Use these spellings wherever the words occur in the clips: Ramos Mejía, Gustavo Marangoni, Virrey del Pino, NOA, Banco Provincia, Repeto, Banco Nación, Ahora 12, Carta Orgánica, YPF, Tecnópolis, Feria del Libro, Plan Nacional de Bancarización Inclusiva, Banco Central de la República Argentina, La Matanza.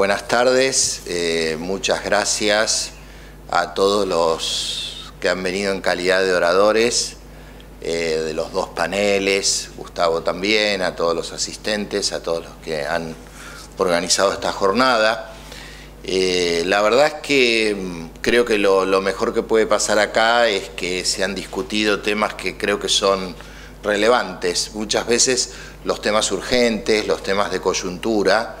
Buenas tardes, muchas gracias a todos los que han venido en calidad de oradores de los dos paneles, Gustavo también, a todos los asistentes, a todos los que han organizado esta jornada. La verdad es que creo que lo mejor que puede pasar acá es que se han discutido temas que creo que son relevantes. Muchas veces los temas urgentes, los temas de coyuntura,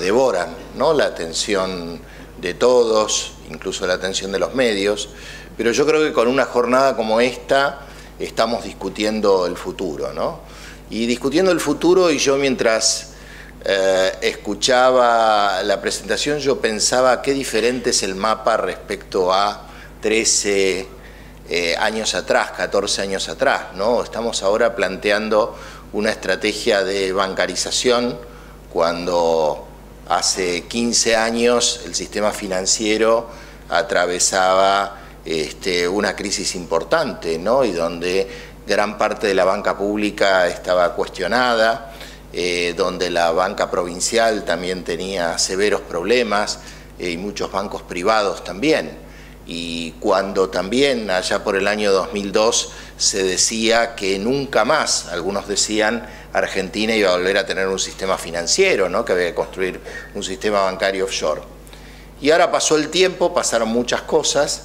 devoran, ¿no?, la atención de todos, incluso la atención de los medios, pero yo creo que con una jornada como esta estamos discutiendo el futuro, ¿no? Y discutiendo el futuro, y yo mientras escuchaba la presentación, yo pensaba qué diferente es el mapa respecto a 13 años atrás, 14 años atrás, ¿no? Estamos ahora planteando una estrategia de bancarización cuando hace 15 años el sistema financiero atravesaba una crisis importante, ¿no?, y donde gran parte de la banca pública estaba cuestionada, donde la banca provincial también tenía severos problemas y muchos bancos privados también. Y cuando también allá por el año 2002 se decía que nunca más, algunos decían, Argentina iba a volver a tener un sistema financiero, ¿no?, que había que construir un sistema bancario offshore. Y ahora pasó el tiempo, pasaron muchas cosas,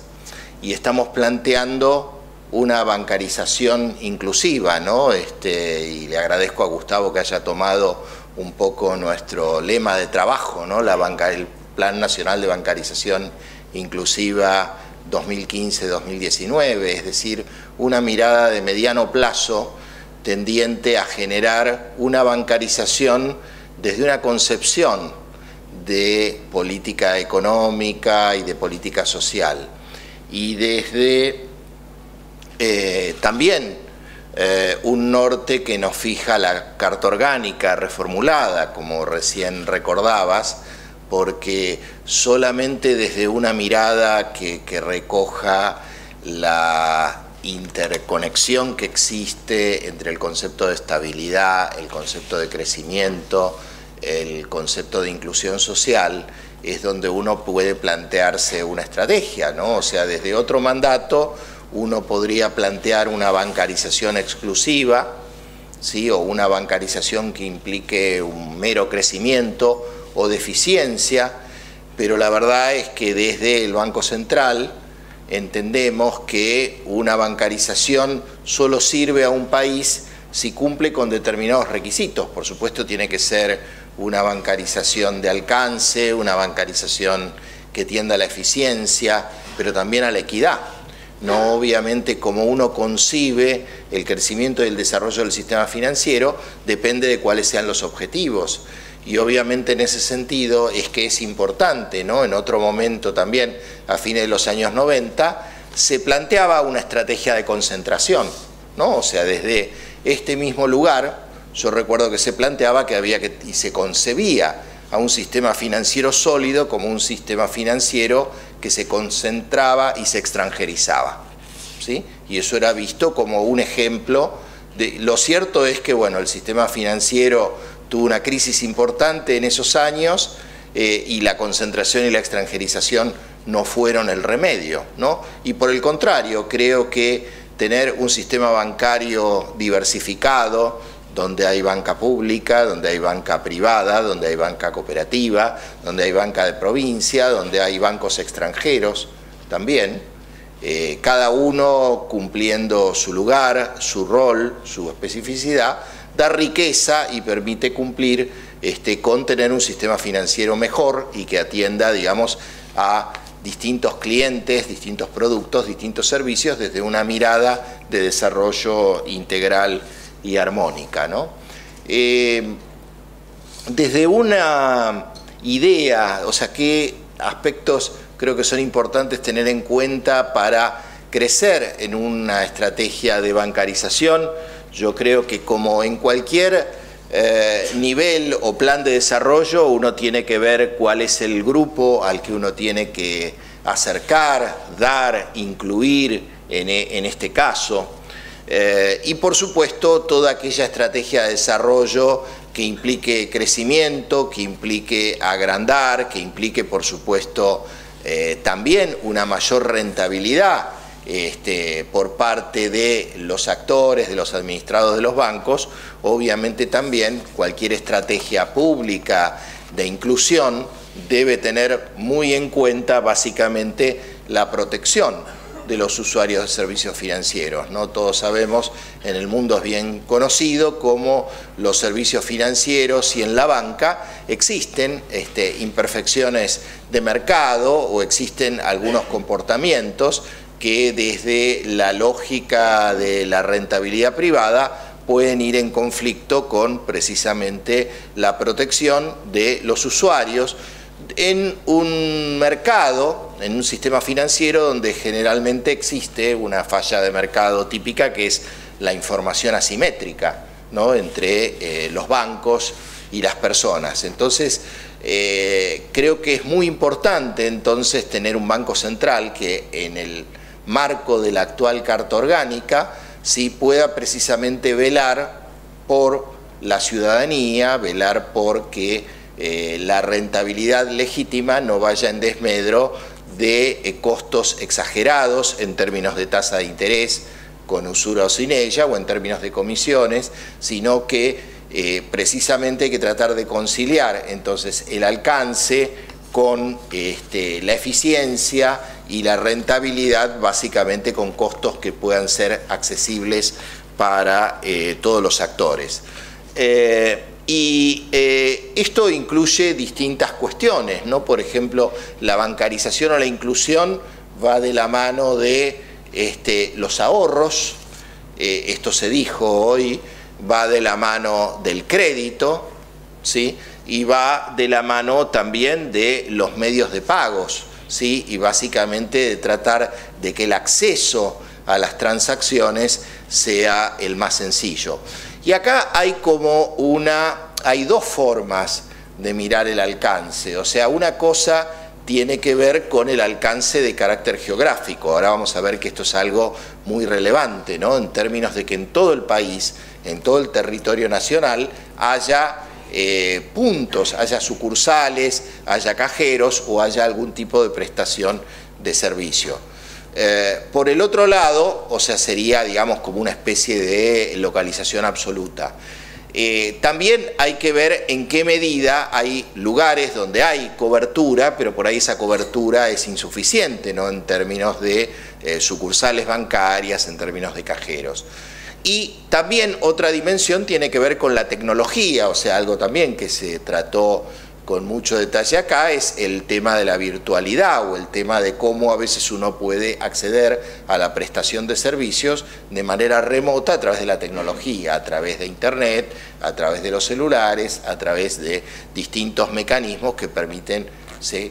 y estamos planteando una bancarización inclusiva, ¿no? Y le agradezco a Gustavo que haya tomado un poco nuestro lema de trabajo, ¿no?, el Plan Nacional de Bancarización Inclusiva 2015-2019, es decir, una mirada de mediano plazo tendiente a generar una bancarización desde una concepción de política económica y de política social. Y desde también un norte que nos fija la Carta Orgánica reformulada, como recién recordabas, porque solamente desde una mirada que recoja la interconexión que existe entre el concepto de estabilidad, el concepto de crecimiento, el concepto de inclusión social, es donde uno puede plantearse una estrategia, ¿no? O sea, desde otro mandato uno podría plantear una bancarización exclusiva, ¿sí?, o una bancarización que implique un mero crecimiento o deficiencia, pero la verdad es que desde el Banco Central entendemos que una bancarización solo sirve a un país si cumple con determinados requisitos. Por supuesto, tiene que ser una bancarización de alcance, una bancarización que tienda a la eficiencia, pero también a la equidad. No obviamente como uno concibe el crecimiento y el desarrollo del sistema financiero, depende de cuáles sean los objetivos. Y obviamente en ese sentido es que es importante, ¿no? En otro momento también, a fines de los años 90, se planteaba una estrategia de concentración, ¿no? O sea, desde este mismo lugar, yo recuerdo que se planteaba que había que, y se concebía a un sistema financiero sólido como un sistema financiero que se concentraba y se extranjerizaba, ¿sí? Y eso era visto como un ejemplo de... Lo cierto es que, bueno, el sistema financiero tuvo una crisis importante en esos años y la concentración y la extranjerización no fueron el remedio, ¿no? Y por el contrario, creo que tener un sistema bancario diversificado, donde hay banca pública, donde hay banca privada, donde hay banca cooperativa, donde hay banca de provincia, donde hay bancos extranjeros también, cada uno cumpliendo su lugar, su rol, su especificidad, da riqueza y permite cumplir con tener un sistema financiero mejor y que atienda, digamos, a distintos clientes, distintos productos, distintos servicios desde una mirada de desarrollo integral y armónica, ¿no? Desde una idea, o sea, qué aspectos creo que son importantes tener en cuenta para crecer en una estrategia de bancarización. Yo creo que como en cualquier nivel o plan de desarrollo, uno tiene que ver cuál es el grupo al que uno tiene que acercar, dar, incluir en este caso. Y por supuesto toda aquella estrategia de desarrollo que implique crecimiento, que implique agrandar, que implique por supuesto también una mayor rentabilidad por parte de los actores, de los administrados de los bancos. Obviamente también cualquier estrategia pública de inclusión debe tener muy en cuenta básicamente la protección de los usuarios de servicios financieros, ¿no? Todos sabemos, en el mundo es bien conocido cómo los servicios financieros y en la banca existen imperfecciones de mercado o existen algunos comportamientos que desde la lógica de la rentabilidad privada pueden ir en conflicto con precisamente la protección de los usuarios en un mercado, en un sistema financiero donde generalmente existe una falla de mercado típica que es la información asimétrica, ¿no?, entre los bancos y las personas. Entonces, creo que es muy importante entonces tener un banco central que en el marco de la actual Carta Orgánica sí pueda precisamente velar por la ciudadanía, velar por que la rentabilidad legítima no vaya en desmedro de costos exagerados en términos de tasa de interés, con usura o sin ella, o en términos de comisiones, sino que precisamente hay que tratar de conciliar entonces el alcance con la eficiencia y la rentabilidad, básicamente con costos que puedan ser accesibles para todos los actores. Y esto incluye distintas cuestiones, ¿no? Por ejemplo, la bancarización o la inclusión va de la mano de los ahorros, esto se dijo hoy, va de la mano del crédito, ¿sí? Y va de la mano también de los medios de pagos, ¿sí? Y básicamente de tratar de que el acceso a las transacciones sea el más sencillo. Y acá hay como hay dos formas de mirar el alcance, o sea, una cosa tiene que ver con el alcance de carácter geográfico. Ahora vamos a ver que esto es algo muy relevante, ¿no?, en términos de que en todo el país, en todo el territorio nacional, haya puntos, haya sucursales, haya cajeros o haya algún tipo de prestación de servicio. Por el otro lado, o sea, sería, digamos, como una especie de localización absoluta. También hay que ver en qué medida hay lugares donde hay cobertura, pero por ahí esa cobertura es insuficiente, ¿no?, en términos de sucursales bancarias, en términos de cajeros. Y también otra dimensión tiene que ver con la tecnología, o sea, algo también que se trató con mucho detalle acá, es el tema de la virtualidad o el tema de cómo a veces uno puede acceder a la prestación de servicios de manera remota a través de la tecnología, a través de Internet, a través de los celulares, a través de distintos mecanismos que permiten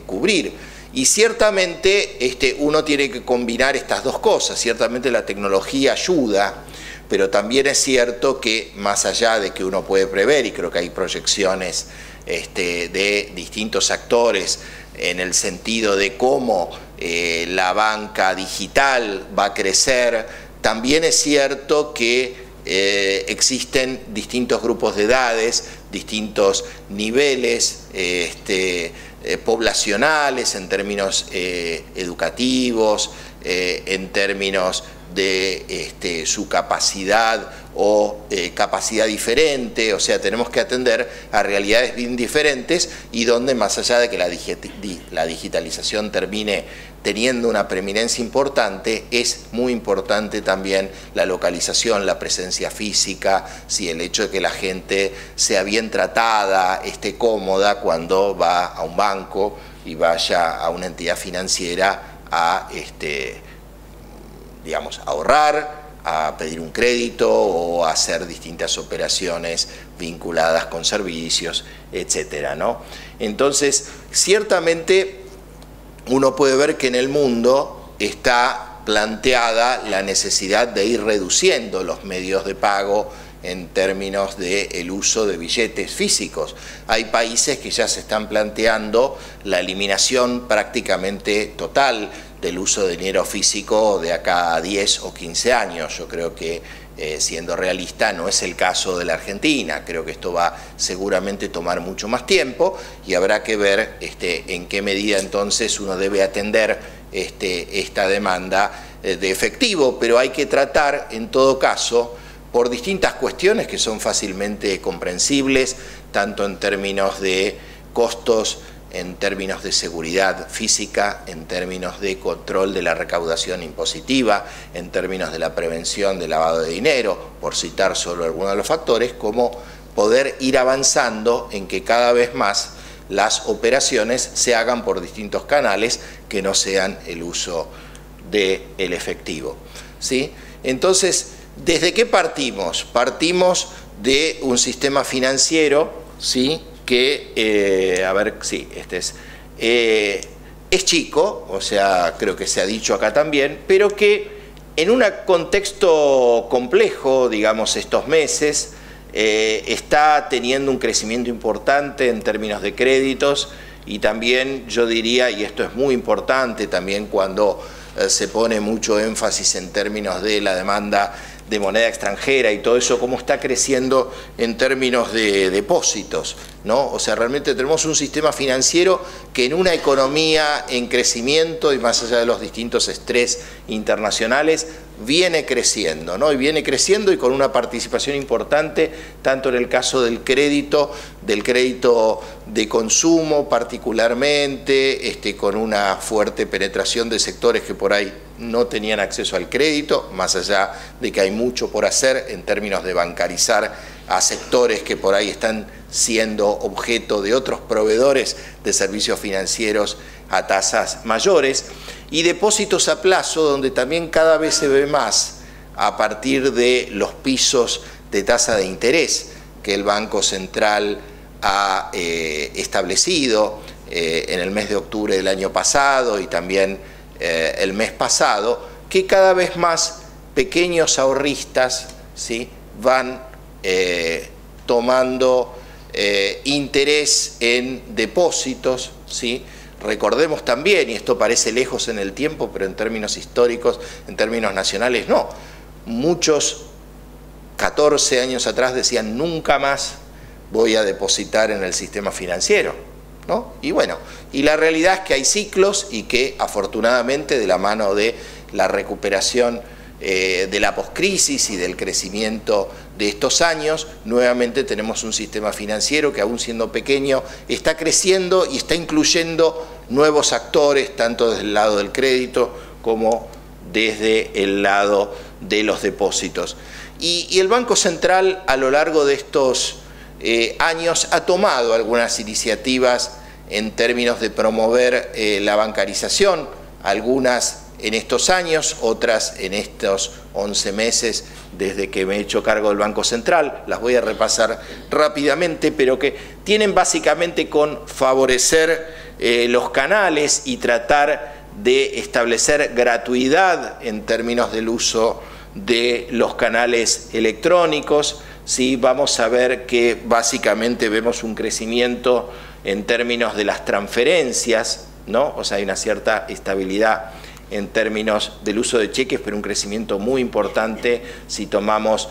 cubrir. Y ciertamente uno tiene que combinar estas dos cosas, ciertamente la tecnología ayuda, pero también es cierto que más allá de que uno puede prever, y creo que hay proyecciones de distintos actores en el sentido de cómo la banca digital va a crecer, también es cierto que existen distintos grupos de edades, distintos niveles poblacionales en términos educativos, en términos de su capacidad o capacidad diferente, o sea, tenemos que atender a realidades bien diferentes y donde más allá de que la digitalización termine teniendo una preeminencia importante, es muy importante también la localización, la presencia física, sí, el hecho de que la gente sea bien tratada, esté cómoda cuando va a un banco y vaya a una entidad financiera a digamos, ahorrar, a pedir un crédito o a hacer distintas operaciones vinculadas con servicios, etcétera, ¿no? Entonces, ciertamente uno puede ver que en el mundo está planteada la necesidad de ir reduciendo los medios de pago en términos del uso de billetes físicos. Hay países que ya se están planteando la eliminación prácticamente total del uso de dinero físico de acá a 10 o 15 años. Yo creo que siendo realista, no es el caso de la Argentina. Creo que esto va seguramente a tomar mucho más tiempo y habrá que ver en qué medida entonces uno debe atender esta demanda de efectivo, pero hay que tratar en todo caso por distintas cuestiones que son fácilmente comprensibles, tanto en términos de costos, en términos de seguridad física, en términos de control de la recaudación impositiva, en términos de la prevención del lavado de dinero, por citar solo algunos de los factores, como poder ir avanzando en que cada vez más las operaciones se hagan por distintos canales que no sean el uso del efectivo, ¿sí? Entonces, ¿desde qué partimos? Partimos de un sistema financiero, ¿sí?, que, es chico, o sea, creo que se ha dicho acá también, pero que en un contexto complejo, digamos, estos meses, está teniendo un crecimiento importante en términos de créditos y también, yo diría, y esto es muy importante también cuando se pone mucho énfasis en términos de la demanda de moneda extranjera y todo eso, cómo está creciendo en términos de depósitos, ¿no? O sea, realmente tenemos un sistema financiero que en una economía en crecimiento y más allá de los distintos estrés internacionales, viene creciendo, ¿no? Y viene creciendo y con una participación importante, tanto en el caso del crédito de consumo particularmente, con una fuerte penetración de sectores que por ahí no tenían acceso al crédito, más allá de que hay mucho por hacer en términos de bancarizar a sectores que por ahí están siendo objeto de otros proveedores de servicios financieros a tasas mayores, y depósitos a plazo, donde también cada vez se ve más a partir de los pisos de tasa de interés que el Banco Central ha establecido en el mes de octubre del año pasado y también el mes pasado, que cada vez más pequeños ahorristas, ¿sí?, van tomando interés en depósitos, ¿sí? Recordemos también, y esto parece lejos en el tiempo, pero en términos históricos, en términos nacionales, no. Muchos 14 años atrás decían, nunca más voy a depositar en el sistema financiero, ¿no? Y bueno, y la realidad es que hay ciclos y que afortunadamente de la mano de la recuperación de la poscrisis y del crecimiento de estos años, nuevamente tenemos un sistema financiero que aún siendo pequeño está creciendo y está incluyendo nuevos actores, tanto desde el lado del crédito como desde el lado de los depósitos. Y el Banco Central a lo largo de estos años ha tomado algunas iniciativas en términos de promover la bancarización, algunas en estos años, otras en estos 11 meses desde que me he hecho cargo del Banco Central, las voy a repasar rápidamente, pero que tienen básicamente con favorecer los canales y tratar de establecer gratuidad en términos del uso de los canales electrónicos. Sí, vamos a ver que básicamente vemos un crecimiento en términos de las transferencias, ¿no? O sea, hay una cierta estabilidad en términos del uso de cheques, pero un crecimiento muy importante si tomamos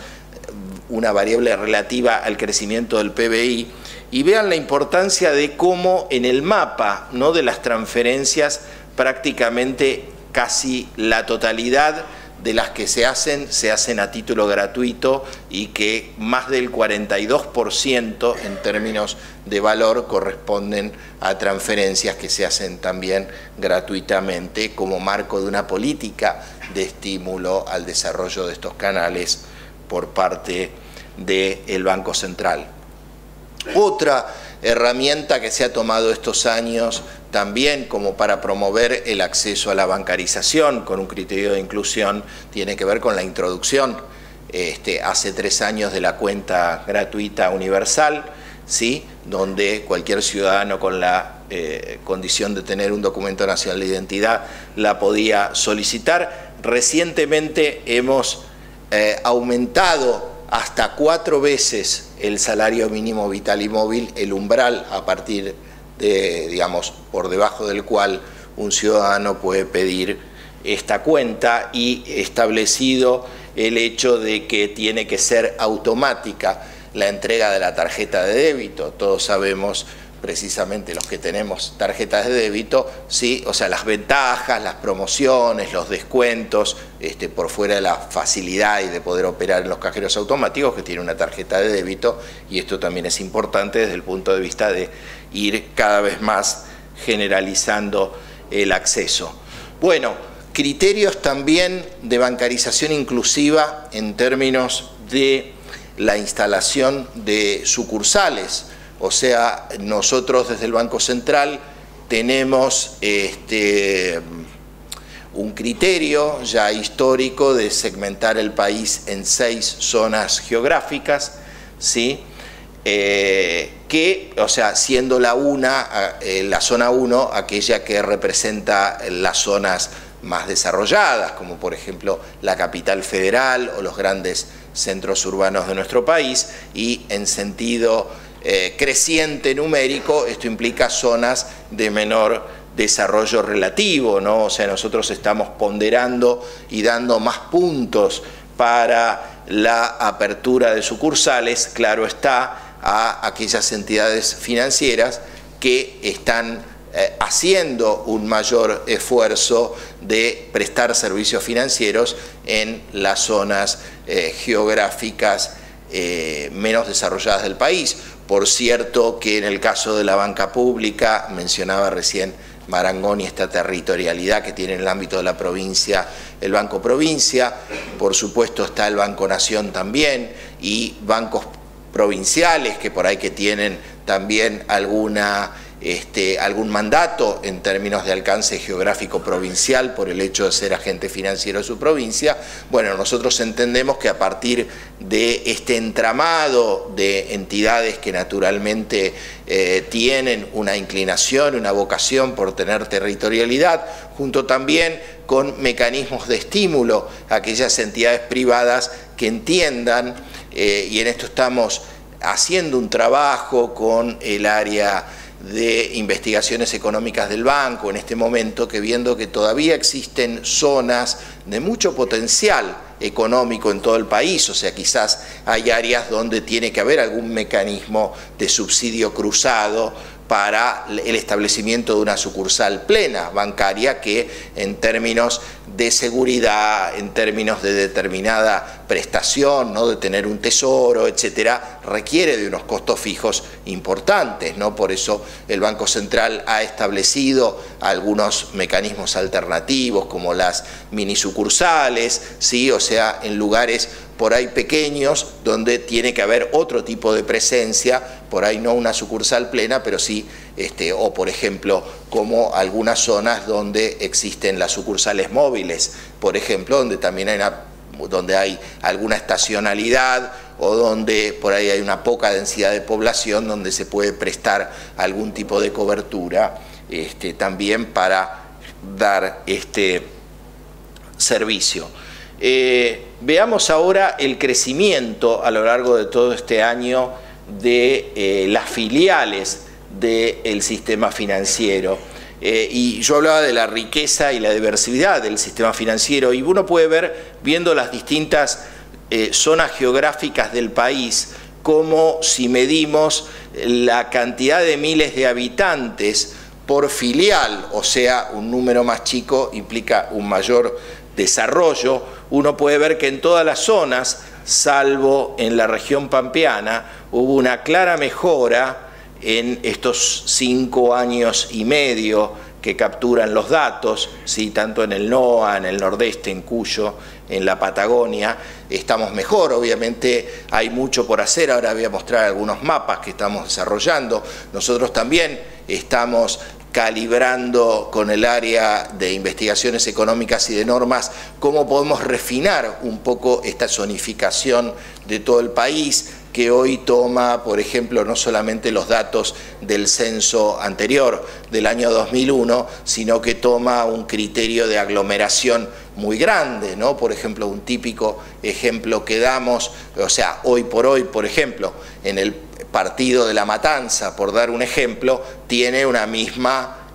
una variable relativa al crecimiento del PBI. Y vean la importancia de cómo en el mapa, ¿no?, de las transferencias, prácticamente casi la totalidad de las que se hacen a título gratuito y que más del 42% en términos de valor corresponden a transferencias que se hacen también gratuitamente como marco de una política de estímulo al desarrollo de estos canales por parte del Banco Central. Otra herramienta que se ha tomado estos años también como para promover el acceso a la bancarización con un criterio de inclusión tiene que ver con la introducción hace 3 años de la cuenta gratuita universal, ¿sí?, donde cualquier ciudadano con la condición de tener un documento nacional de identidad la podía solicitar. Recientemente hemos aumentado hasta 4 veces el salario mínimo vital y móvil, el umbral a partir de, digamos, por debajo del cual un ciudadano puede pedir esta cuenta, y establecido el hecho de que tiene que ser automática la entrega de la tarjeta de débito. Todos sabemos, precisamente los que tenemos tarjetas de débito, ¿sí? O sea, las ventajas, las promociones, los descuentos, por fuera de la facilidad y de poder operar en los cajeros automáticos que tiene una tarjeta de débito, y esto también es importante desde el punto de vista de ir cada vez más generalizando el acceso. Bueno, criterios también de bancarización inclusiva en términos de la instalación de sucursales. O sea, nosotros desde el Banco Central tenemos un criterio ya histórico de segmentar el país en 6 zonas geográficas, ¿sí? Que, o sea, siendo la zona 1 aquella que representa las zonas más desarrolladas, como por ejemplo la capital federal o los grandes centros urbanos de nuestro país, y en sentido creciente numérico, esto implica zonas de menor desarrollo relativo, ¿no? O sea, nosotros estamos ponderando y dando más puntos para la apertura de sucursales, claro está, a aquellas entidades financieras que están haciendo un mayor esfuerzo de prestar servicios financieros en las zonas geográficas menos desarrolladas del país. Por cierto que en el caso de la banca pública, mencionaba recién Marangoni esta territorialidad que tiene en el ámbito de la provincia el Banco Provincia, por supuesto está el Banco Nación también, y bancos provinciales que por ahí que tienen también algún mandato en términos de alcance geográfico provincial por el hecho de ser agente financiero de su provincia. Bueno, nosotros entendemos que a partir de este entramado de entidades que naturalmente tienen una inclinación, una vocación por tener territorialidad, junto también con mecanismos de estímulo a aquellas entidades privadas que entiendan, y en esto estamos haciendo un trabajo con el área de investigaciones económicas del banco en este momento, que viendo que todavía existen zonas de mucho potencial económico en todo el país, o sea, quizás hay áreas donde tiene que haber algún mecanismo de subsidio cruzado para el establecimiento de una sucursal plena bancaria que en términos de seguridad, en términos de determinada prestación, ¿no? De tener un tesoro, etcétera, requiere de unos costos fijos importantes, ¿no? Por eso el Banco Central ha establecido algunos mecanismos alternativos como las mini sucursales, ¿sí? O sea, en lugares por ahí pequeños, donde tiene que haber otro tipo de presencia, por ahí no una sucursal plena, pero sí, o por ejemplo, como algunas zonas donde existen las sucursales móviles, por ejemplo, donde también hay donde hay alguna estacionalidad o donde por ahí hay una poca densidad de población, donde se puede prestar algún tipo de cobertura también para dar este servicio. Veamos ahora el crecimiento a lo largo de todo este año de las filiales del sistema financiero. Y yo hablaba de la riqueza y la diversidad del sistema financiero, y uno puede ver, viendo las distintas zonas geográficas del país, como si medimos la cantidad de miles de habitantes por filial, o sea, un número más chico implica un mayor desarrollo, uno puede ver que en todas las zonas, salvo en la región pampeana, hubo una clara mejora en estos 5 años y medio que capturan los datos, ¿sí? Tanto en el NOA, en el Nordeste, en Cuyo, en la Patagonia, estamos mejor. Obviamente hay mucho por hacer, ahora voy a mostrar algunos mapas que estamos desarrollando. Nosotros también estamos calibrando con el área de investigaciones económicas y de normas cómo podemos refinar un poco esta zonificación de todo el país, que hoy toma, por ejemplo, no solamente los datos del censo anterior del año 2001, sino que toma un criterio de aglomeración muy grande, ¿no? Por ejemplo, un típico ejemplo que damos, o sea, hoy, por ejemplo, en el partido de La Matanza, por dar un ejemplo, tiene una misma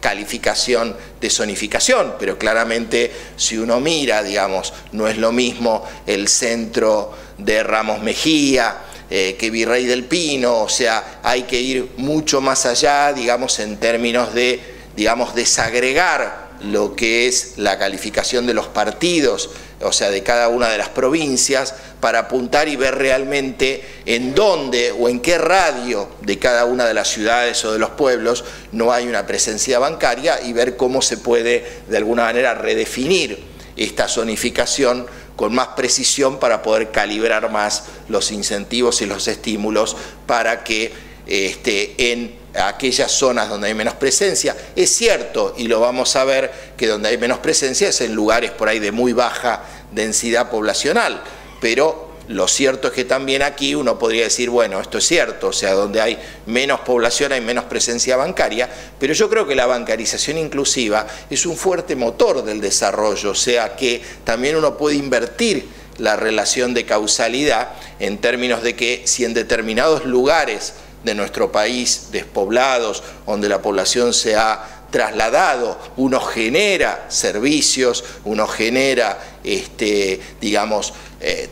calificación de zonificación, pero claramente si uno mira, digamos, no es lo mismo el centro de Ramos Mejía que Virrey del Pino, o sea, hay que ir mucho más allá, digamos, en términos de, digamos, desagregar lo que es la calificación de los partidos, o sea, de cada una de las provincias, para apuntar y ver realmente en dónde o en qué radio de cada una de las ciudades o de los pueblos no hay una presencia bancaria y ver cómo se puede, de alguna manera, redefinir esta zonificación con más precisión para poder calibrar más los incentivos y los estímulos para que en aquellas zonas donde hay menos presencia. Es cierto, y lo vamos a ver, que donde hay menos presencia es en lugares por ahí de muy baja densidad poblacional, pero lo cierto es que también aquí uno podría decir, bueno, esto es cierto, o sea, donde hay menos población hay menos presencia bancaria, pero yo creo que la bancarización inclusiva es un fuerte motor del desarrollo, o sea que también uno puede invertir la relación de causalidad en términos de que si en determinados lugares de nuestro país, despoblados, donde la población se ha trasladado, uno genera servicios, uno genera, digamos,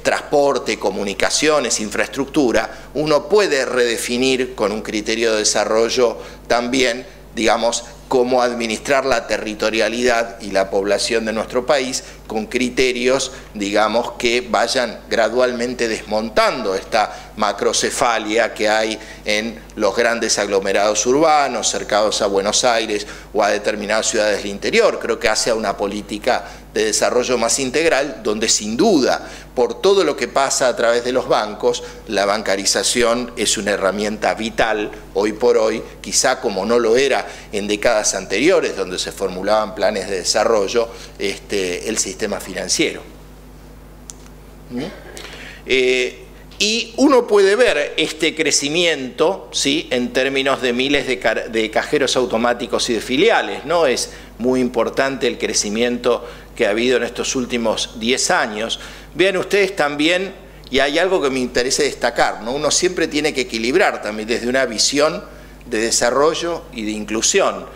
transporte, comunicaciones, infraestructura, uno puede redefinir con un criterio de desarrollo también, digamos, cómo administrar la territorialidad y la población de nuestro país con criterios, digamos, que vayan gradualmente desmontando esta macrocefalia que hay en los grandes aglomerados urbanos, cercados a Buenos Aires o a determinadas ciudades del interior. Creo que hace a una política de desarrollo más integral, donde sin duda, por todo lo que pasa a través de los bancos, la bancarización es una herramienta vital hoy por hoy, quizá como no lo era en décadas anteriores, donde se formulaban planes de desarrollo, el sistema financiero. Y uno puede ver este crecimiento, ¿sí?, en términos de miles de cajeros automáticos y de filiales, ¿no? Es muy importante el crecimiento que ha habido en estos últimos 10 años. Vean ustedes también, y hay algo que me interesa destacar, ¿no? Uno siempre tiene que equilibrar también desde una visión de desarrollo y de inclusión,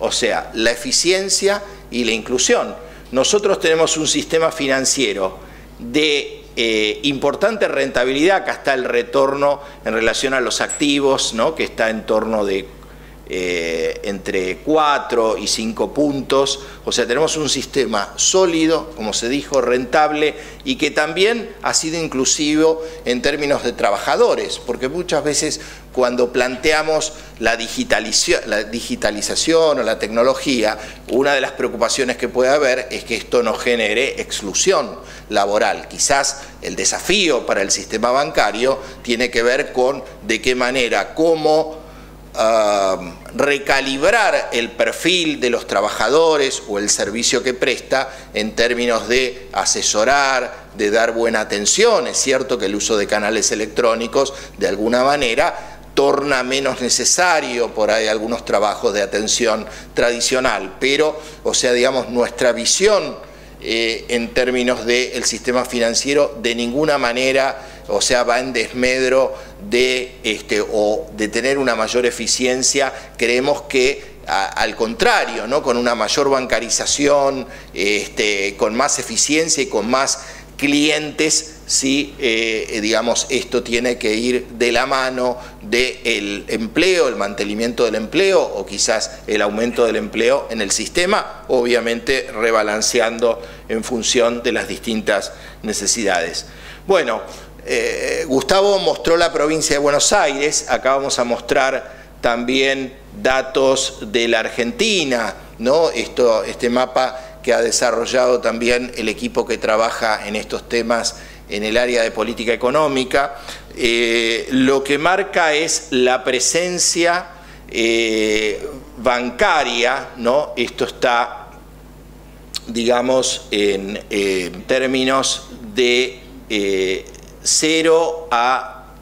o sea, la eficiencia y la inclusión. Nosotros tenemos un sistema financiero de importante rentabilidad, acá está el retorno en relación a los activos, ¿no?, que está en torno de entre 4 y 5 puntos, o sea, tenemos un sistema sólido, como se dijo, rentable y que también ha sido inclusivo en términos de trabajadores, porque muchas veces cuando planteamos la digitalización o la tecnología, una de las preocupaciones que puede haber es que esto no genere exclusión laboral. Quizás el desafío para el sistema bancario tiene que ver con de qué manera, cómo recalibrar el perfil de los trabajadores o el servicio que presta en términos de asesorar, de dar buena atención. Es cierto que el uso de canales electrónicos de alguna manera torna menos necesario por ahí algunos trabajos de atención tradicional, pero, o sea, digamos, nuestra visión en términos del sistema financiero de ninguna manera, o sea, va en desmedro de, o de tener una mayor eficiencia. Creemos que al contrario, ¿no?, con una mayor bancarización, con más eficiencia y con más clientes, sí, digamos, esto tiene que ir de la mano del empleo, el mantenimiento del empleo o quizás el aumento del empleo en el sistema, obviamente rebalanceando en función de las distintas necesidades. Bueno, Gustavo mostró la provincia de Buenos Aires, acá vamos a mostrar también datos de la Argentina, ¿no? Este mapa que ha desarrollado también el equipo que trabaja en estos temas en el área de política económica, lo que marca es la presencia bancaria, ¿no? Esto está, digamos, en términos de 0 a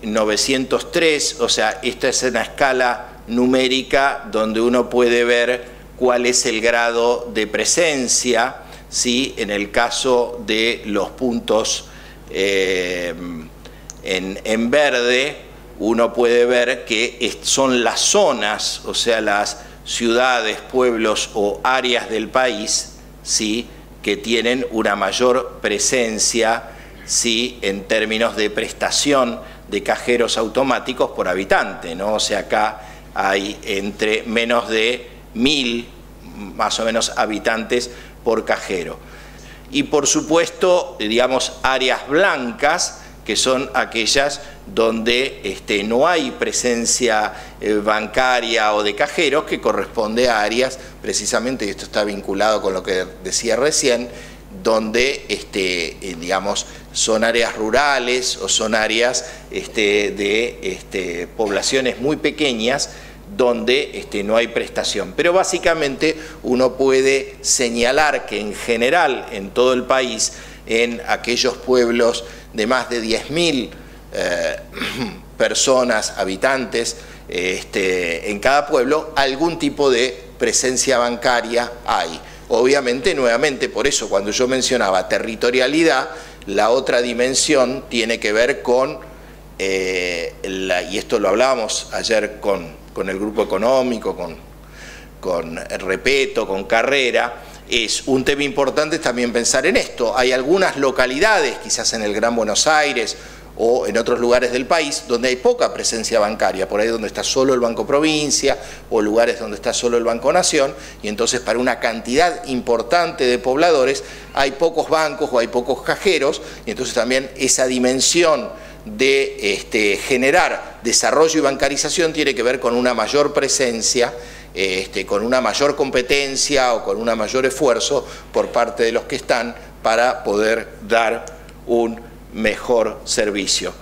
903, o sea, esta es una escala numérica donde uno puede ver cuál es el grado de presencia, ¿sí?, en el caso de los puntos en verde. uno puede ver que son las zonas, o sea, las ciudades, pueblos o áreas del país, ¿sí?, que tienen una mayor presencia, ¿sí?, en términos de prestación de cajeros automáticos por habitante, ¿no? O sea, acá hay entre menos de 1000, más o menos, habitantes por cajero. Y por supuesto, digamos, áreas blancas, que son aquellas donde no hay presencia bancaria o de cajeros, que corresponde a áreas, precisamente, y esto está vinculado con lo que decía recién, donde, digamos, son áreas rurales o son áreas de poblaciones muy pequeñas donde no hay prestación. Pero básicamente uno puede señalar que en general en todo el país, en aquellos pueblos de más de 10.000 personas, habitantes, en cada pueblo, algún tipo de presencia bancaria hay. Obviamente, nuevamente, por eso cuando yo mencionaba territorialidad, la otra dimensión tiene que ver con, y esto lo hablábamos ayer con el grupo económico, con Repeto, con Carrera, es un tema importante también pensar en esto. Hay algunas localidades, quizás en el Gran Buenos Aires o en otros lugares del país, donde hay poca presencia bancaria, por ahí donde está solo el Banco Provincia o lugares donde está solo el Banco Nación, y entonces para una cantidad importante de pobladores hay pocos bancos o hay pocos cajeros, y entonces también esa dimensión de generar desarrollo y bancarización tiene que ver con una mayor presencia, con una mayor competencia o con un mayor esfuerzo por parte de los que están para poder dar un mejor servicio.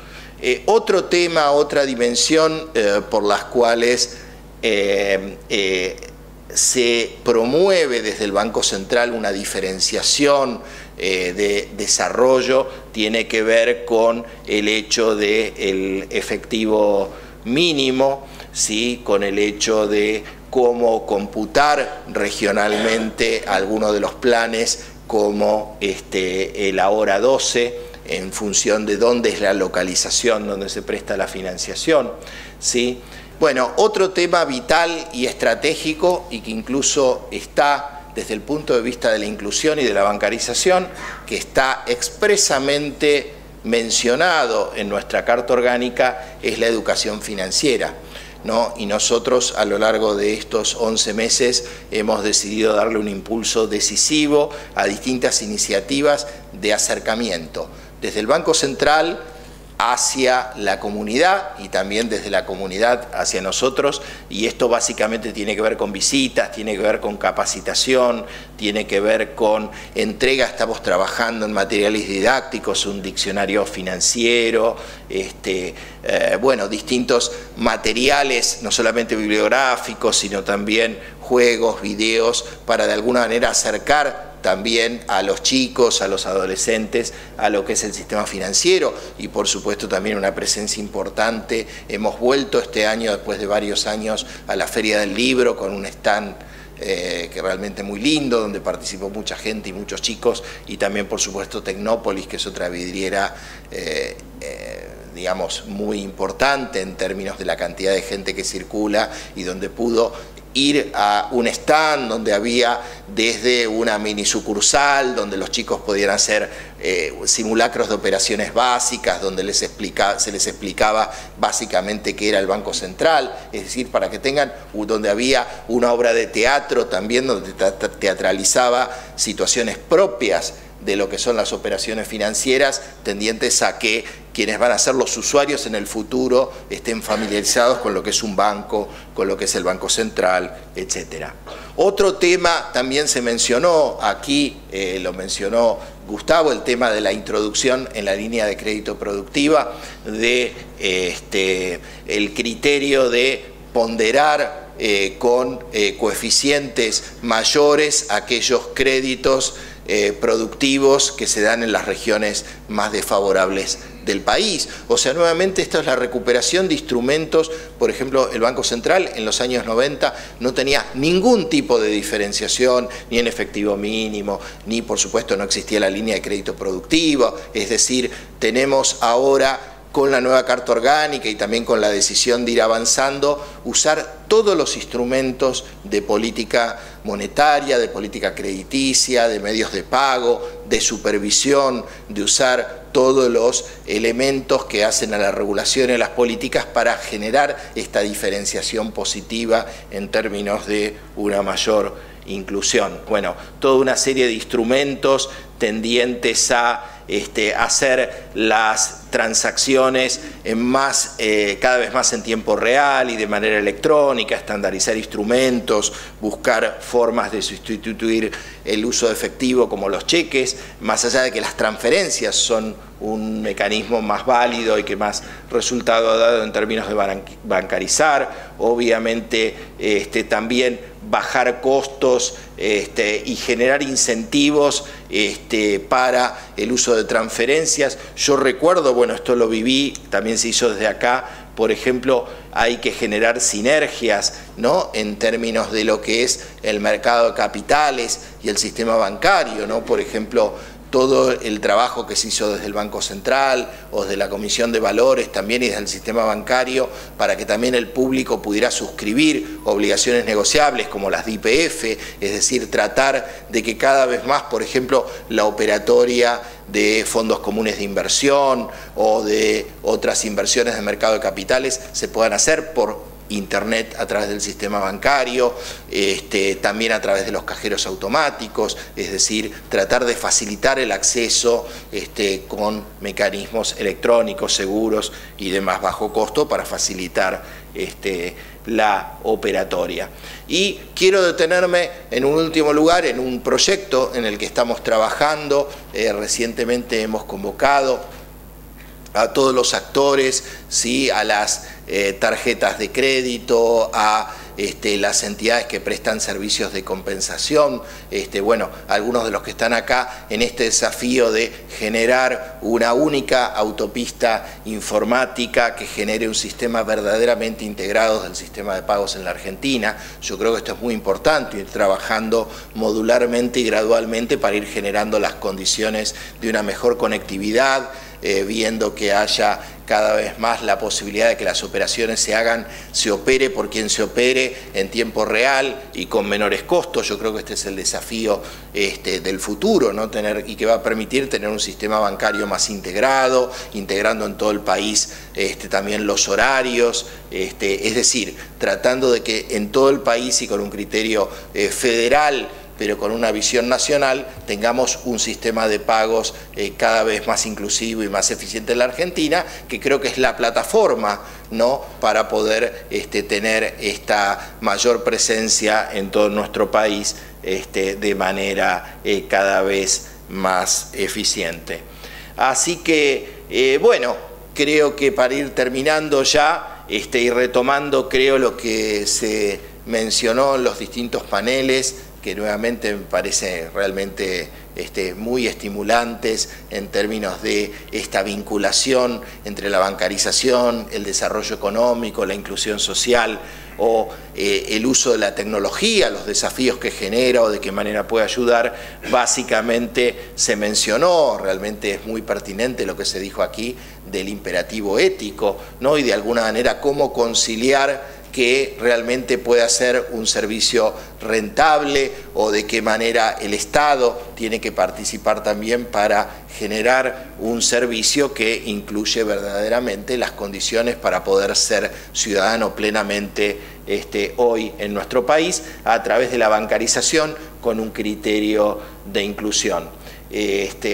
Otro tema, otra dimensión por las cuales se promueve desde el Banco Central una diferenciación de desarrollo tiene que ver con el hecho del efectivo mínimo, ¿sí?, con el hecho de cómo computar regionalmente algunos de los planes como el Ahora 12 en función de dónde es la localización donde se presta la financiación, ¿sí? Bueno, otro tema vital y estratégico y que incluso está desde el punto de vista de la inclusión y de la bancarización, que está expresamente mencionado en nuestra Carta Orgánica, es la educación financiera, ¿no? Y nosotros a lo largo de estos 11 meses hemos decidido darle un impulso decisivo a distintas iniciativas de acercamiento, desde el Banco Central hacia la comunidad y también desde la comunidad hacia nosotros, y esto básicamente tiene que ver con visitas, tiene que ver con capacitación, tiene que ver con entrega. Estamos trabajando en materiales didácticos, un diccionario financiero, bueno, distintos materiales, no solamente bibliográficos, sino también juegos, videos, para de alguna manera acercar también a los chicos, a los adolescentes, a lo que es el sistema financiero, y por supuesto también una presencia importante. Hemos vuelto este año, después de varios años, a la Feria del Libro con un stand que realmente muy lindo, donde participó mucha gente y muchos chicos, y también por supuesto Tecnópolis, que es otra vidriera digamos muy importante en términos de la cantidad de gente que circula, y donde pudo ir a un stand donde había desde una mini sucursal, donde los chicos podían hacer simulacros de operaciones básicas, donde se les explicaba básicamente qué era el Banco Central, es decir, para que tengan, donde había una obra de teatro también, donde teatralizaba situaciones propias de lo que son las operaciones financieras, tendientes a que quienes van a ser los usuarios en el futuro estén familiarizados con lo que es un banco, con lo que es el Banco Central, etc. Otro tema también se mencionó aquí, lo mencionó Gustavo, el tema de la introducción en la línea de crédito productiva, de el criterio de ponderar con coeficientes mayores aquellos créditos productivos que se dan en las regiones más desfavorables del país. O sea, nuevamente esta es la recuperación de instrumentos. Por ejemplo, el Banco Central en los años 90 no tenía ningún tipo de diferenciación, ni en efectivo mínimo, ni por supuesto no existía la línea de crédito productivo. Es decir, tenemos ahora con la nueva Carta Orgánica y también con la decisión de ir avanzando, usar todos los instrumentos de política monetaria, de política crediticia, de medios de pago, de supervisión, de usar todos los elementos que hacen a la regulación y a las políticas para generar esta diferenciación positiva en términos de una mayor inclusión. Bueno, toda una serie de instrumentos tendientes a hacer las transacciones en más, cada vez más en tiempo real y de manera electrónica, estandarizar instrumentos, buscar formas de sustituir el uso de efectivo como los cheques, más allá de que las transferencias son un mecanismo más válido y que más resultado ha dado en términos de bancarizar, obviamente también bajar costos y generar incentivos para el uso de transferencias. Yo recuerdo, bueno, esto lo viví, también se hizo desde acá, por ejemplo, hay que generar sinergias, ¿no?, en términos de lo que es el mercado de capitales y el sistema bancario, ¿no? Por ejemplo, todo el trabajo que se hizo desde el Banco Central o desde la Comisión de Valores también y desde el sistema bancario para que también el público pudiera suscribir obligaciones negociables como las de YPF, es decir, tratar de que cada vez más, por ejemplo, la operatoria de fondos comunes de inversión o de otras inversiones de mercado de capitales se puedan hacer por Internet a través del sistema bancario, también a través de los cajeros automáticos, es decir, tratar de facilitar el acceso con mecanismos electrónicos, seguros y de más bajo costo para facilitar la operatoria. Y quiero detenerme en un último lugar, en un proyecto en el que estamos trabajando, recientemente hemos convocado a todos los actores, ¿sí?, a las tarjetas de crédito, a las entidades que prestan servicios de compensación, bueno, algunos de los que están acá en este desafío de generar una única autopista informática que genere un sistema verdaderamente integrado del sistema de pagos en la Argentina. Yo creo que esto es muy importante, ir trabajando modularmente y gradualmente para ir generando las condiciones de una mejor conectividad, viendo que haya cada vez más la posibilidad de que las operaciones se hagan, se opere por quien se opere en tiempo real y con menores costos. Yo creo que este es el desafío del futuro, ¿no?, y que va a permitir tener un sistema bancario más integrado, integrando en todo el país también los horarios, es decir, tratando de que en todo el país y con un criterio federal, pero con una visión nacional, tengamos un sistema de pagos cada vez más inclusivo y más eficiente en la Argentina, que creo que es la plataforma, ¿no?, para poder tener esta mayor presencia en todo nuestro país de manera cada vez más eficiente. Así que, bueno, creo que para ir terminando ya y retomando, creo, lo que se mencionó en los distintos paneles, que nuevamente me parece realmente muy estimulantes en términos de esta vinculación entre la bancarización, el desarrollo económico, la inclusión social o el uso de la tecnología, los desafíos que genera o de qué manera puede ayudar. Básicamente se mencionó, realmente es muy pertinente lo que se dijo aquí, del imperativo ético, ¿no?, y de alguna manera cómo conciliar que realmente pueda ser un servicio rentable o de qué manera el Estado tiene que participar también para generar un servicio que incluye verdaderamente las condiciones para poder ser ciudadano plenamente hoy en nuestro país a través de la bancarización con un criterio de inclusión.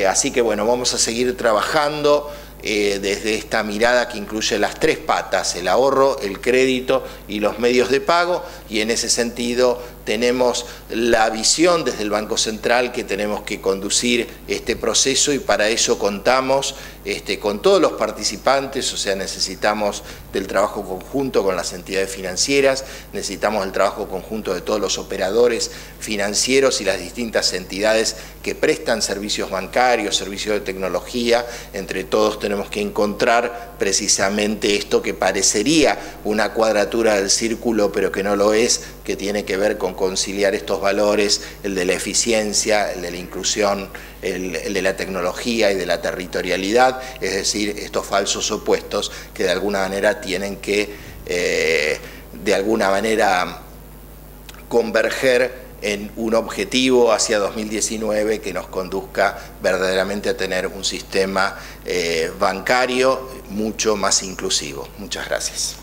Así que bueno, vamos a seguir trabajando desde esta mirada que incluye las tres patas, el ahorro, el crédito y los medios de pago, y en ese sentido tenemos la visión desde el Banco Central que tenemos que conducir este proceso y para eso contamos con todos los participantes, o sea, necesitamos del trabajo conjunto con las entidades financieras, necesitamos el trabajo conjunto de todos los operadores financieros y las distintas entidades que prestan servicios bancarios, servicios de tecnología, entre todos tenemos que encontrar precisamente esto que parecería una cuadratura del círculo, pero que no lo es, que tiene que ver con conciliar estos valores, el de la eficiencia, el de la inclusión, el de la tecnología y de la territorialidad, es decir, estos falsos opuestos que de alguna manera tienen que, de alguna manera, converger en un objetivo hacia 2019 que nos conduzca verdaderamente a tener un sistema bancario mucho más inclusivo. Muchas gracias.